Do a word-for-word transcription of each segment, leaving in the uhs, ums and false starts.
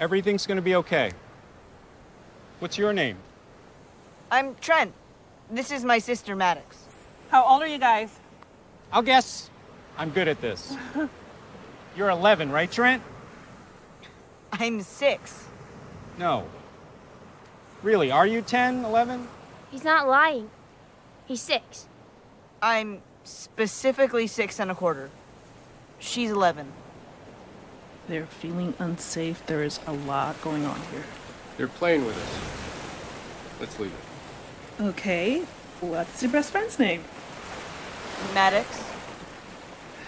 Everything's gonna be okay. What's your name? I'm Trent. This is my sister, Maddox. How old are you guys? I'll guess. I'm good at this. You're eleven, right, Trent? I'm six. No. Really, are you ten, eleven? He's not lying. He's six. I'm specifically six and a quarter. She's eleven. They're feeling unsafe. There is a lot going on here. They're playing with us. Let's leave it. Okay. What's your best friend's name? Maddox.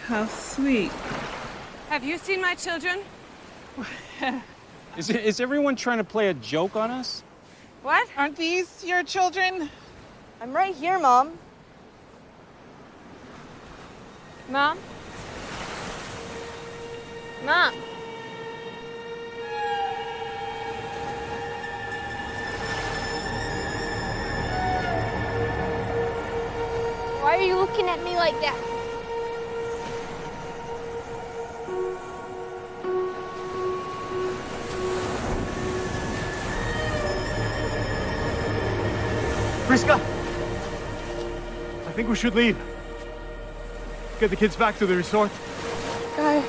How sweet. Have you seen my children? is, is everyone trying to play a joke on us? What? Aren't these your children? I'm right here, Mom. Mom? Mom? Why are you looking at me like that? Friska, I think we should leave. Get the kids back to the resort. Guy.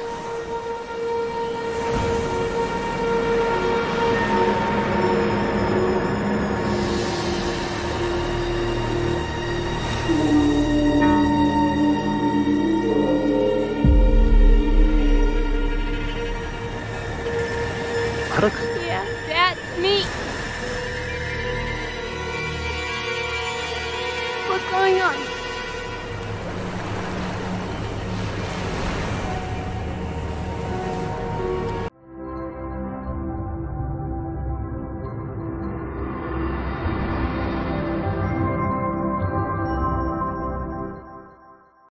Yeah, that's me. What's going on?